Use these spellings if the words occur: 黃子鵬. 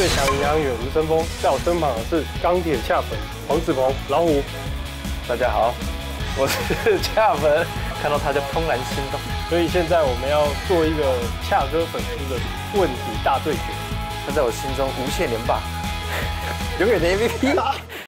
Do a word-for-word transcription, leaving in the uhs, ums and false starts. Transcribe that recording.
最强银行员吴森峰，在我身旁的是钢铁恰粉黄子鹏老虎。大家好，我是恰粉，看到他就怦然心动。所以现在我们要做一个恰哥粉丝的问题大对决，他在我心中无限连霸，永远的 M V P。